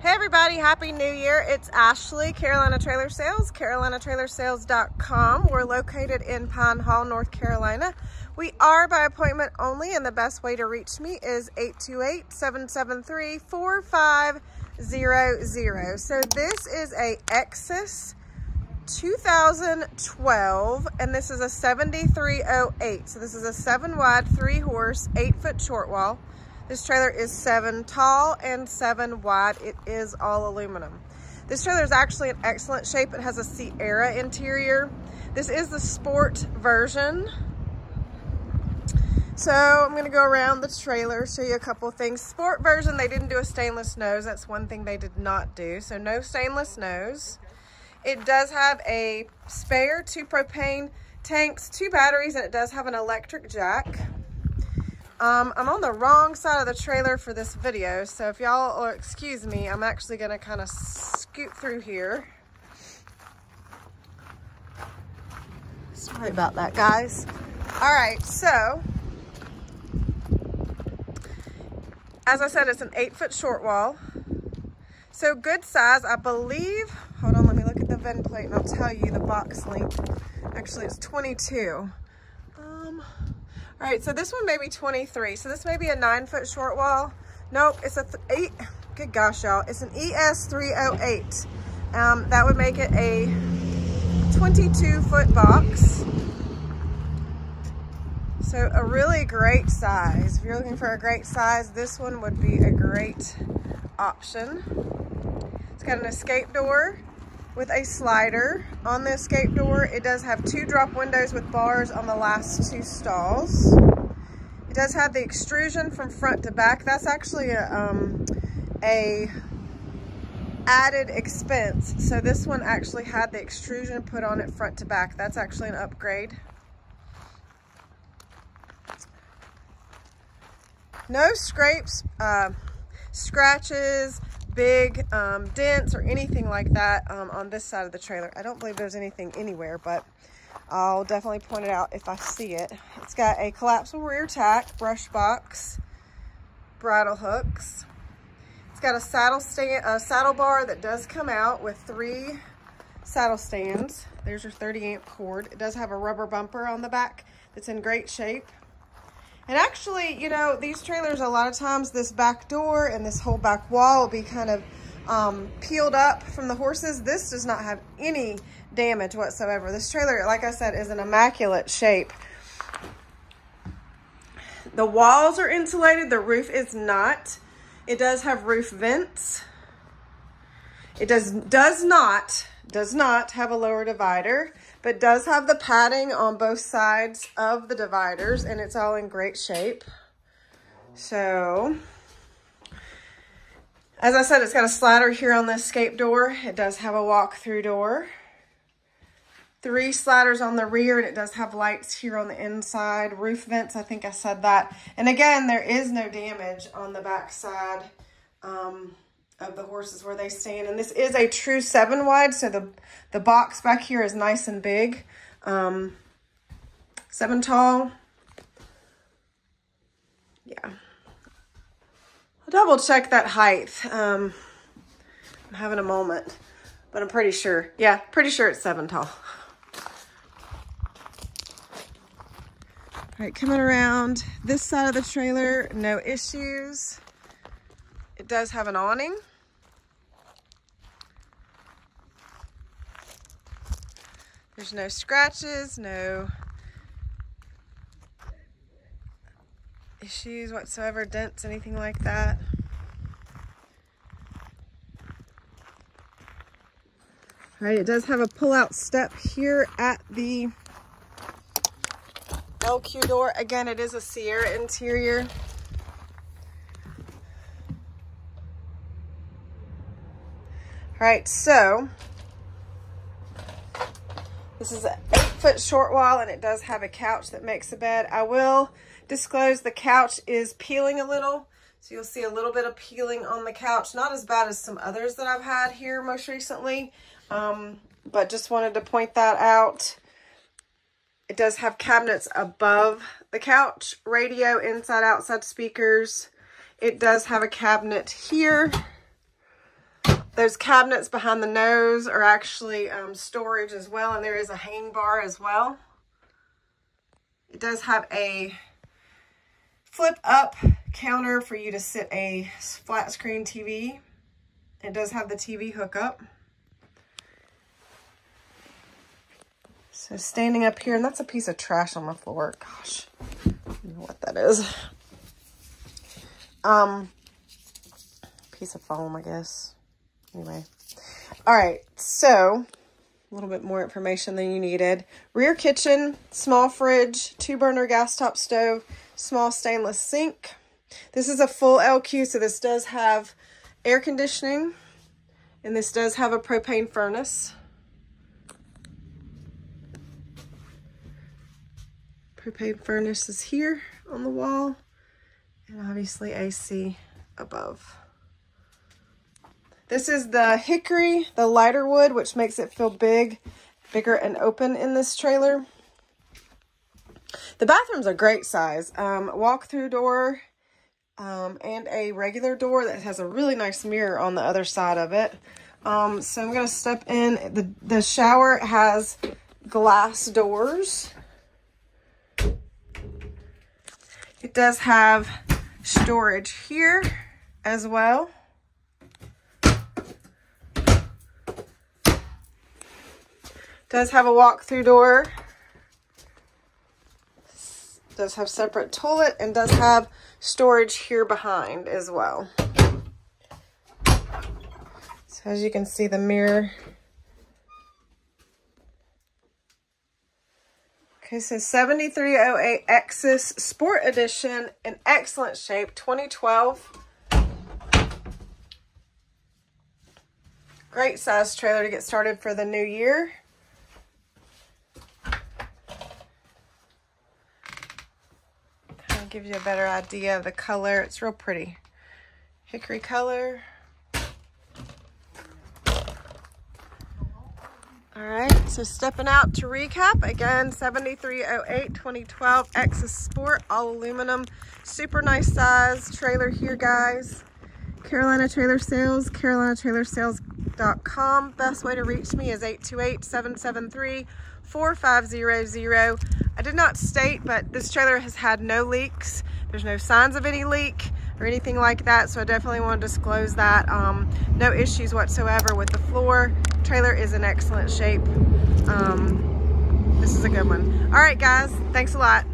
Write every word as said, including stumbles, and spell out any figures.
Hey everybody, happy new year. It's Ashley, Carolina Trailer Sales, carolina trailer sales dot com. We're located in Pine Hall, North Carolina. We are by appointment only, and the best way to reach me is eight two eight, seven seven three, four five zero zero. So this is a Exiss two thousand twelve, and this is a seventy-three oh eight. So this is a seven wide, three horse, eight foot short wall. This trailer is seven tall and seven wide. It is all aluminum. This trailer is actually in excellent shape. It has a Sierra interior. This is the sport version. So I'm gonna go around the trailer, show you a couple of things. Sport version, they didn't do a stainless nose. That's one thing they did not do. So no stainless nose. It does have a spare, two propane tanks, two batteries, and it does have an electric jack. Um, I'm on the wrong side of the trailer for this video, so if y'all will excuse me, I'm actually going to kind of scoot through here. Sorry about that, guys. All right, so as I said, it's an eight-foot short wall. So good size, I believe. Hold on, let me look at the V I N plate and I'll tell you the box length. Actually, it's twenty-two. Um... All right, so this one may be twenty-three. So this may be a nine foot short wall. Nope, it's a th eight, good gosh, y'all. It's an E S three oh eight. Um, that would make it a twenty-two foot box. So a really great size. If you're looking for a great size, this one would be a great option. It's got an escape door with a slider on the escape door. It does have two drop windows with bars on the last two stalls. It does have the extrusion from front to back. That's actually a, um, a added expense. So this one actually had the extrusion put on it front to back. That's actually an upgrade. No scrapes, uh, scratches, big um, dents or anything like that um, on this side of the trailer. I don't believe there's anything anywhere, but I'll definitely point it out if I see it. It's got a collapsible rear tack, brush box, bridle hooks. It's got a saddle stand, a saddle bar that does come out with three saddle stands. There's your thirty amp cord. It does have a rubber bumper on the back that's in great shape. And actually, you know, these trailers, a lot of times this back door and this whole back wall will be kind of um, peeled up from the horses. This does not have any damage whatsoever. This trailer, like I said, is in immaculate shape. The walls are insulated. The roof is not. It does have roof vents. It does, does not, does not have a lower divider, but does have the padding on both sides of the dividers, and it's all in great shape. So, as I said, it's got a slider here on the escape door. It does have a walk-through door. Three sliders on the rear, and it does have lights here on the inside. Roof vents, I think I said that. And again, there is no damage on the back side um, of the horses where they stand. And this is a true seven wide, so the the box back here is nice and big. Um, seven tall. Yeah. I'll double check that height. Um, I'm having a moment, but I'm pretty sure. Yeah, pretty sure it's seven tall. All right, coming around this side of the trailer, no issues. It does have an awning. There's no scratches, no issues whatsoever, dents, anything like that. All right, it does have a pull-out step here at the L Q door. Again, it is a Sierra interior. All right, so this is an eight foot short wall, and it does have a couch that makes a bed. I will disclose the couch is peeling a little, so you'll see a little bit of peeling on the couch. Not as bad as some others that I've had here most recently, um, but just wanted to point that out. It does have cabinets above the couch, radio, inside, outside speakers. It does have a cabinet here. Those cabinets behind the nose are actually um, storage as well, and there is a hang bar as well. It does have a flip up counter for you to sit a flat screen T V. It does have the T V hookup. So standing up here, and that's a piece of trash on my floor. Gosh, I don't know what that is. Um, piece of foam, I guess. Anyway, all right, so a little bit more information than you needed. Rear kitchen, small fridge, two burner gas top stove, small stainless sink. This is a full L Q, so this does have air conditioning, and this does have a propane furnace. Propane furnace is here on the wall, and obviously A C above. This is the hickory, the lighter wood, which makes it feel big, bigger and open in this trailer. The bathroom's a great size. Um, walk-through door um, and a regular door that has a really nice mirror on the other side of it. Um, so I'm going to step in. The, the shower has glass doors. It does have storage here as well. Does have a walk-through door, does have separate toilet, and does have storage here behind as well. So as you can see, the mirror. Okay, so seventy-three oh eight Exiss Sport Edition in excellent shape, twenty twelve. Great size trailer to get started for the new year. Gives you a better idea of the color. It's real pretty. Hickory color. All right, so stepping out to recap. Again, seventy-three oh eight twenty twelve Exiss Sport, all aluminum. Super nice size trailer here, guys. Carolina Trailer Sales, carolina trailer sales dot com. Best way to reach me is eight two eight, seven seven three, four five zero zero. I did not state, but this trailer has had no leaks. There's no signs of any leak or anything like that, so I definitely want to disclose that. Um, no issues whatsoever with the floor. Trailer is in excellent shape. Um, this is a good one. All right, guys, thanks a lot.